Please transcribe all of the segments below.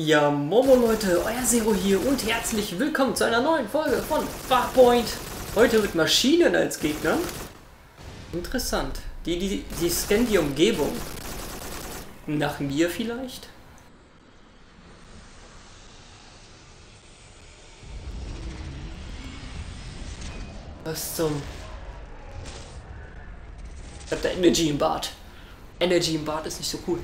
Ja, Momo Leute, euer Zero hier und herzlich willkommen zu einer neuen Folge von Farpoint. Heute mit Maschinen als Gegner. Interessant. Die scannen die Umgebung. Nach mir vielleicht? Was zum... Ich hab da Energy im Bad. Energy im Bad ist nicht so cool.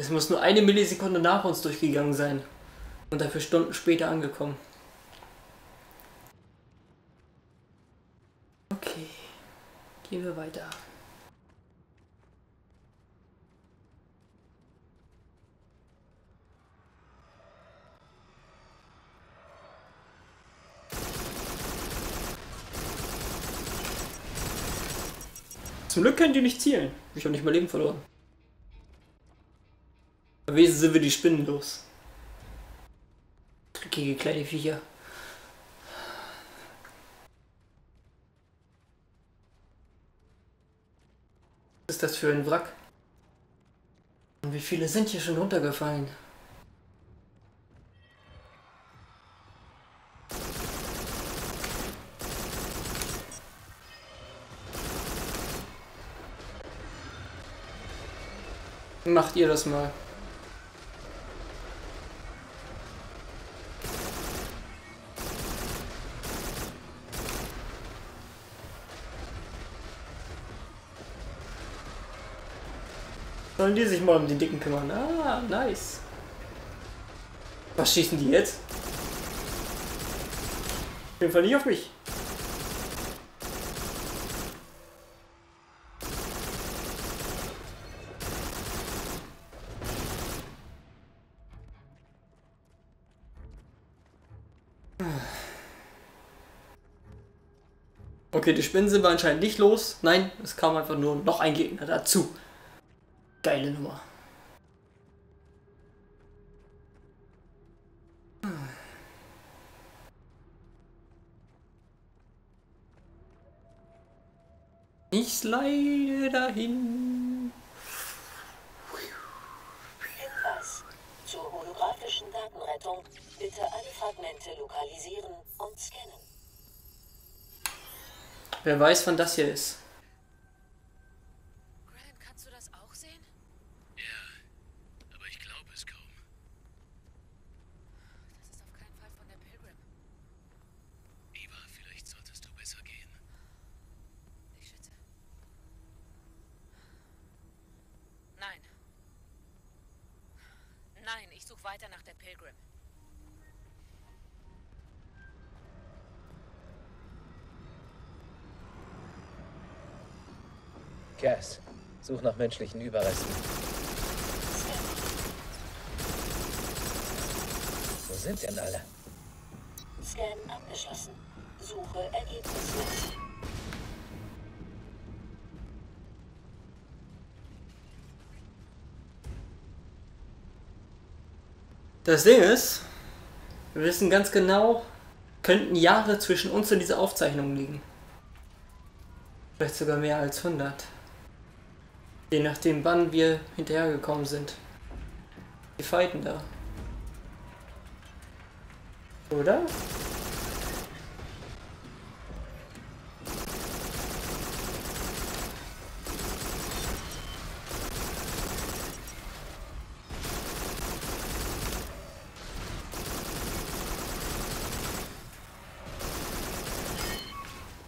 Es muss nur eine Millisekunde nach uns durchgegangen sein und dafür Stunden später angekommen. Okay, gehen wir weiter. Zum Glück können die nicht zielen. Ich habe nicht mein Leben verloren. Wesen sind wir die Spinnen los. Dreckige kleine Viecher. Was ist das für ein Wrack? Und wie viele sind hier schon runtergefallen? Macht ihr das mal? Sollen die sich mal um die Dicken kümmern? Ah, nice. Was schießen die jetzt? Auf jeden Fall nicht auf mich. Okay, die Spinnen sind wir anscheinend nicht los. Nein, es kam einfach nur noch ein Gegner dazu. Geile Nummer. Ich slide dahin. Hinweis. Zur holographischen Datenrettung bitte alle Fragmente lokalisieren und scannen. Wer weiß, wann das hier ist. Nein, ich suche weiter nach der Pilgrim. Cass, such nach menschlichen Überresten. Wo sind denn alle? Scan abgeschlossen. Suche ergebnislos. Das Ding ist, wir wissen ganz genau, könnten Jahre zwischen uns und dieser Aufzeichnung liegen. Vielleicht sogar mehr als 100. Je nachdem, wann wir hinterhergekommen sind. Die fighten da. Oder?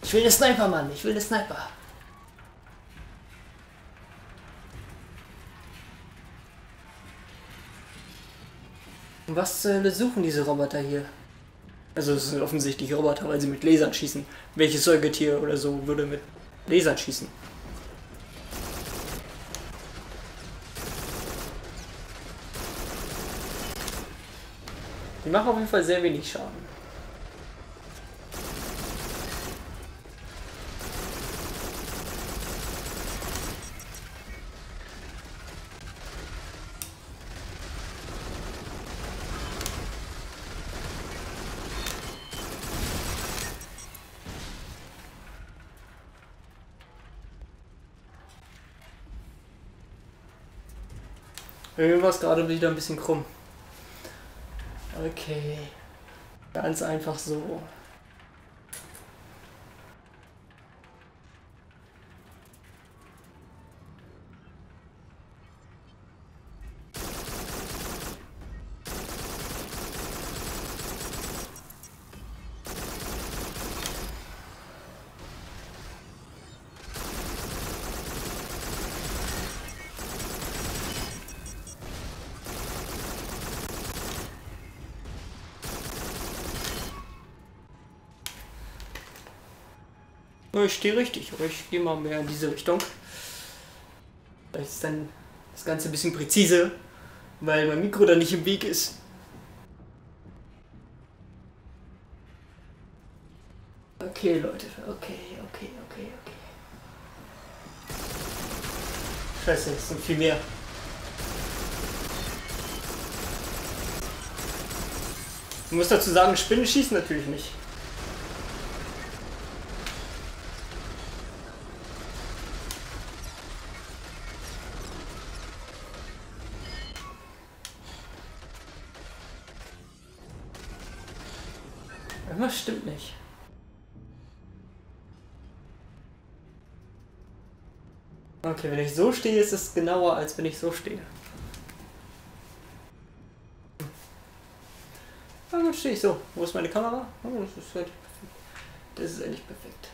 Ich will den Sniper, Mann. Ich will den Sniper. Und was zur Hölle suchen diese Roboter hier? Also es sind offensichtlich Roboter, weil sie mit Lasern schießen. Welches Säugetier oder so würde mit Lasern schießen? Die machen auf jeden Fall sehr wenig Schaden. Irgendwie war es gerade wieder ein bisschen krumm. Okay. Ganz einfach so. Ich stehe richtig, aber ich gehe mal mehr in diese Richtung. Vielleicht ist dann das Ganze ein bisschen präzise, weil mein Mikro da nicht im Weg ist. Okay, Leute, okay. Scheiße, es sind viel mehr. Ich muss dazu sagen, Spinnen schießen natürlich nicht. Das stimmt nicht. Okay, wenn ich so stehe, ist es genauer, als wenn ich so stehe. Aber dann stehe ich so. Wo ist meine Kamera? Oh, das ist eigentlich perfekt. Das ist eigentlich perfekt.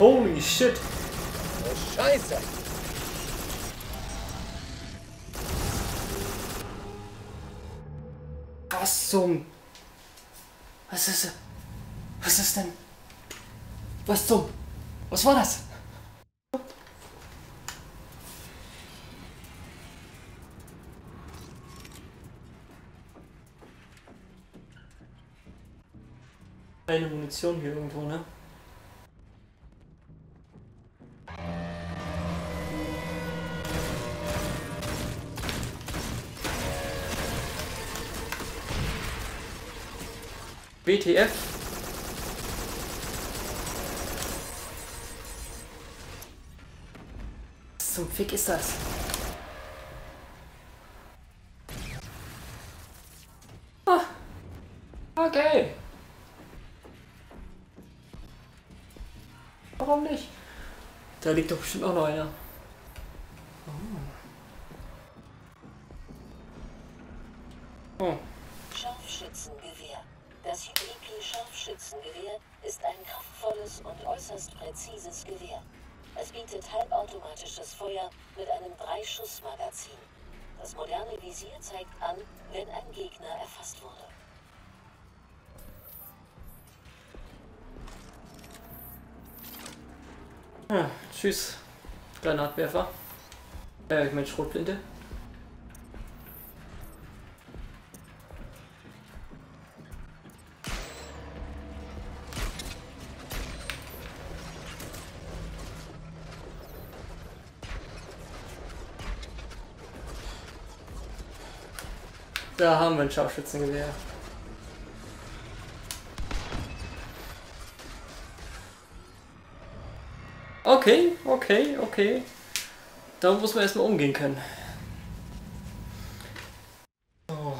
Holy shit! Oh, Scheiße! Was zum? Was ist das? Was ist denn? Was zum? Was war das? Eine Munition hier irgendwo, ne? WTF. Was zum Fick ist das? Ah. Okay. Warum nicht? Da liegt doch bestimmt auch noch einer. Oh. Oh. Scharfschützengewehr. Das Hybrid-Scharfschützengewehr ist ein kraftvolles und äußerst präzises Gewehr. Es bietet halbautomatisches Feuer mit einem 3-Schuss-Magazin. Das moderne Visier zeigt an, wenn ein Gegner erfasst wurde. Ja, tschüss, Granatwerfer. Ich meine Schrotflinte. Da haben wir ein Scharfschützengewehr. Okay, okay. Damit muss man erstmal umgehen können. Oh.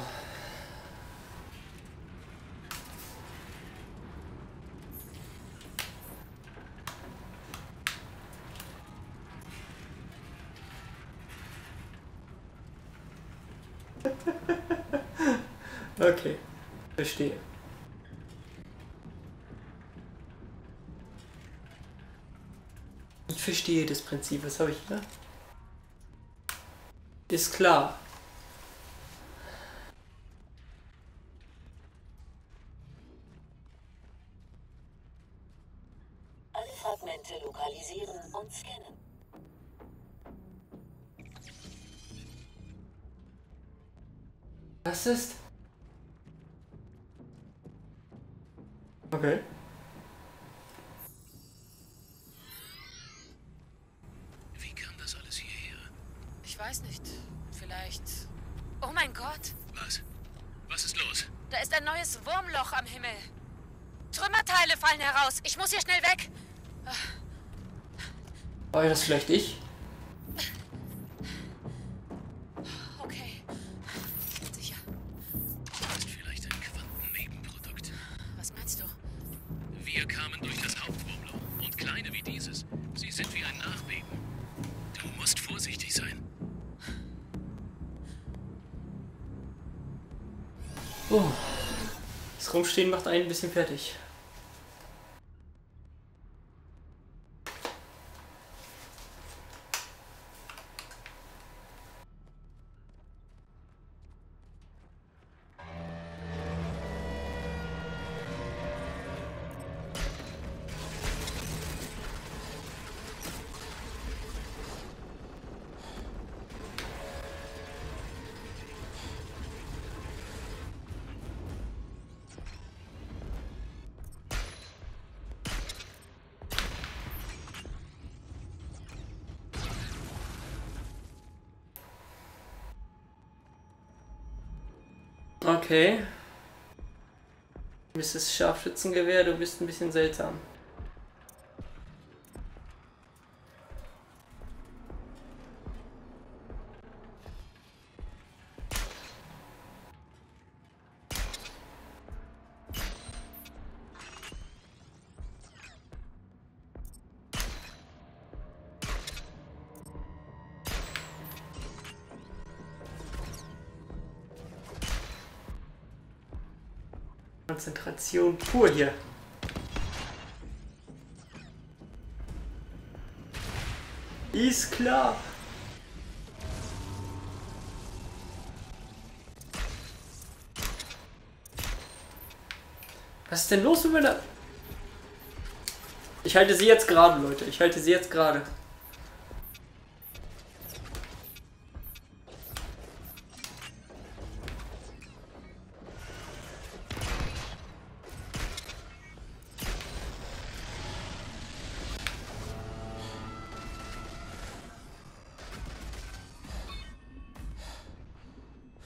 Okay, verstehe. Ich verstehe das Prinzip. Was habe ich hier? Ist klar. Alle Fragmente lokalisieren und scannen. Was ist? Okay. weiß nicht. Vielleicht... Oh mein Gott! Was? Was ist los? Da ist ein neues Wurmloch am Himmel. Trümmerteile fallen heraus. Ich muss hier schnell weg. War das vielleicht ich? Okay. Sicher. Das ist vielleicht ein Quantennebenprodukt. Was meinst du? Wir kamen durch das Hauptwurmloch. Und kleine wie dieses. Sie sind wie ein Nachbeben. Du musst vorsichtig sein. Oh. Das Rumstehen macht einen ein bisschen fertig. Okay. Mrs. Scharfschützengewehr, du bist ein bisschen seltsam. Konzentration pur hier. Ist klar. Was ist denn los mit meiner... Ich halte sie jetzt gerade, Leute. Ich halte sie jetzt gerade.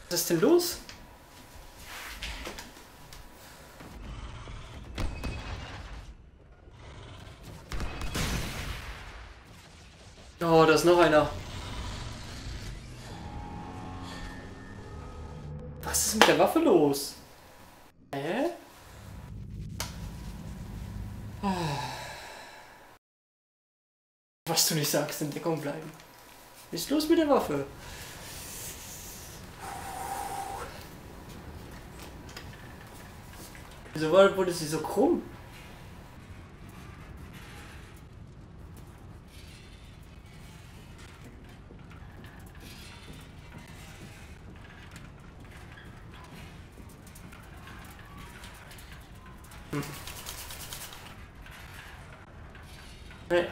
Was ist denn los? Oh, da ist noch einer. Was ist mit der Waffe los? Hä? Oh. Was du nicht sagst, in Deckung bleiben. Was ist los mit der Waffe? Wieso wurde sie so krumm? Naja.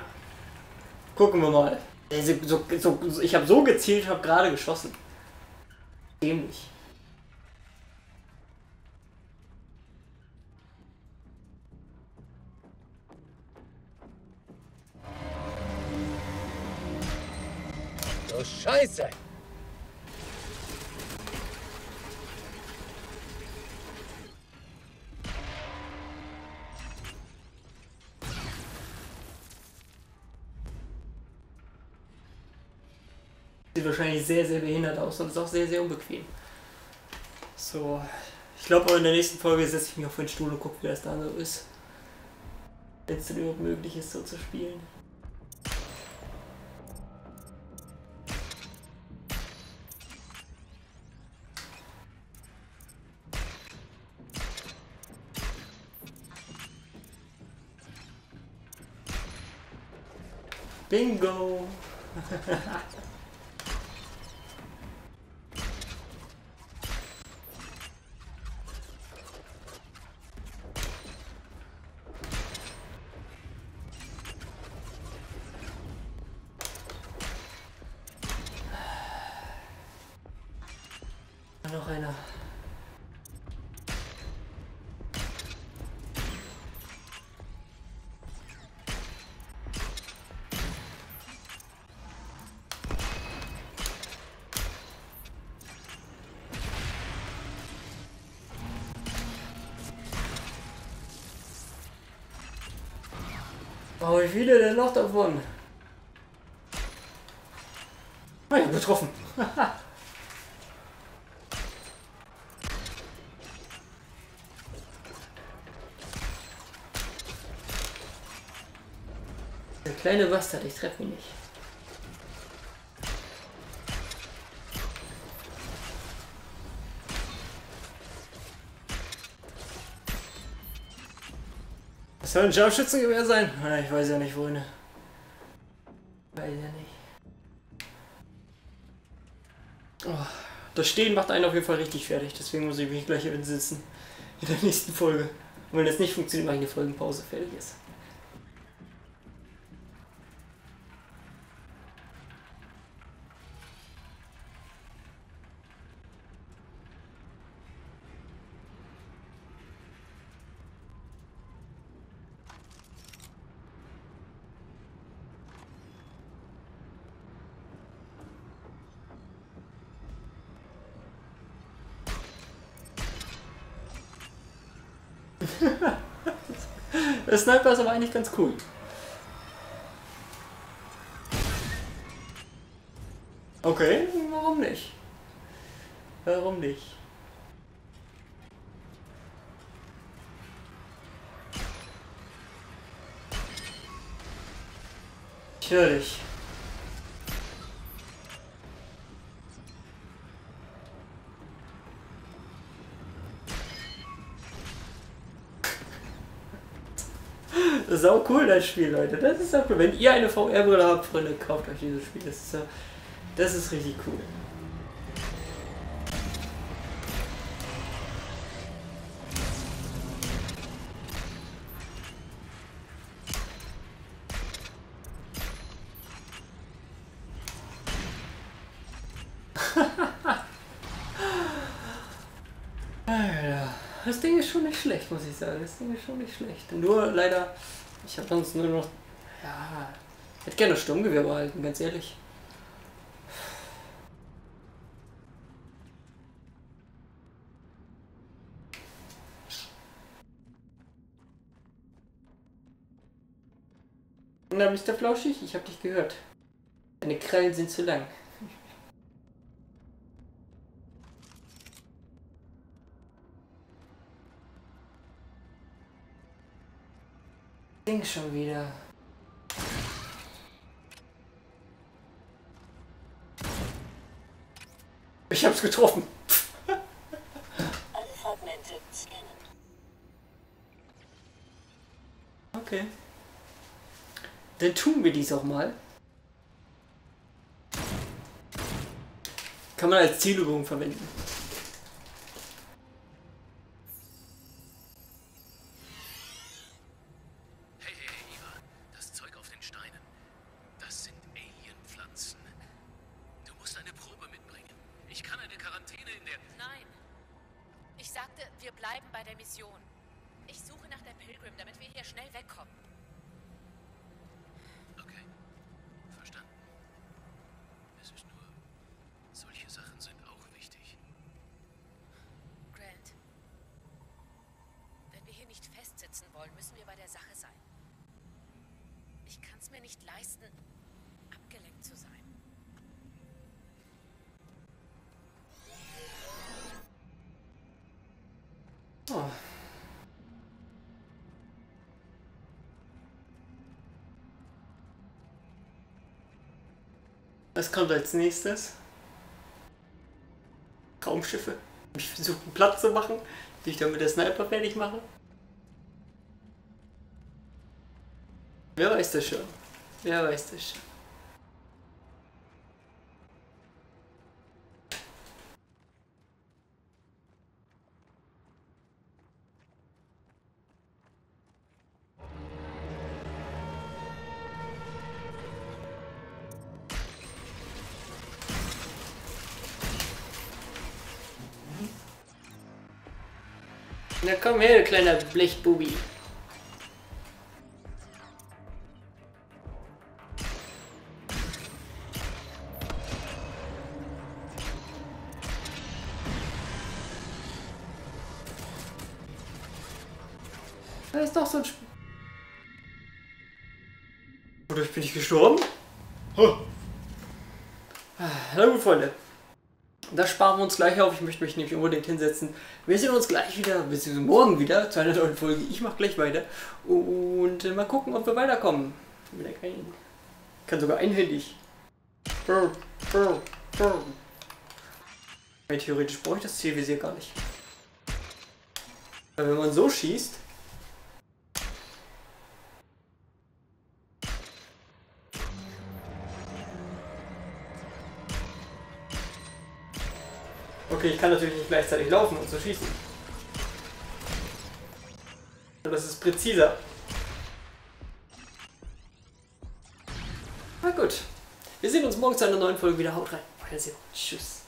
Gucken wir mal. Ich habe so gezielt, habe gerade geschossen. Dämlich. Scheiße! Sieht wahrscheinlich sehr, sehr behindert aus und ist auch sehr, sehr unbequem. So, ich glaube, in der nächsten Folge setze ich mich auf den Stuhl und gucke, wie das da so ist. Wenn es denn überhaupt möglich ist, so zu spielen. Bingo! Noch einer. Aber wie viele denn noch davon? Ich bin getroffen. Der kleine Bastard, ich treffe ihn nicht. Das soll ein Scharfschützengewehr sein? Ich weiß ja nicht, wohin. Weiß ja nicht. Oh, das Stehen macht einen auf jeden Fall richtig fertig, deswegen muss ich mich gleich hier sitzen. In der nächsten Folge. Und wenn das nicht funktioniert, mache ich eine Folgenpause, fertig ist. Der Sniper ist aber eigentlich ganz cool. Okay, warum nicht? Warum nicht? Ich höre dich. Sau cool, das Spiel, Leute. Das ist ja cool. Wenn ihr eine VR-Brille habt, Freunde, kauft euch dieses Spiel. Das ist richtig cool. Das Ding ist schon nicht schlecht, muss ich sagen. Das Ding ist schon nicht schlecht. Nur leider, ich habe sonst nur noch. Ja, ich hätte gerne Sturmgewehr behalten, ganz ehrlich. Na, Mr. Flauschig, ich habe dich gehört. Deine Krallen sind zu lang. Ding schon wieder. Ich hab's getroffen. Okay. Dann tun wir dies auch mal. Kann man als Zielübung verwenden. Müssen wir bei der Sache sein. Ich kann es mir nicht leisten, abgelenkt zu sein. Oh. Was kommt als nächstes? Raumschiffe. Ich versuche einen Platz zu machen, die ich dann mit der Sniper fertig mache. Wer weiß das schon? Wer weiß das schon? Na komm her, du kleiner Blechbubi. Da ist doch so ein Spiel. Oder bin ich gestorben? Oh. Na gut, Freunde. Das sparen wir uns gleich auf. Ich möchte mich nämlich unbedingt hinsetzen. Wir sehen uns gleich wieder, beziehungsweise morgen wieder, zu einer neuen Folge. Ich mache gleich weiter. Und mal gucken, ob wir weiterkommen. Ich kann sogar einhändig. Theoretisch brauche ich das Zielvisier gar nicht. Weil wenn man so schießt... Okay, ich kann natürlich nicht gleichzeitig laufen und so schießen. Aber das ist präziser. Na gut. Wir sehen uns morgen zu einer neuen Folge wieder. Haut rein. Euer Zero. Tschüss.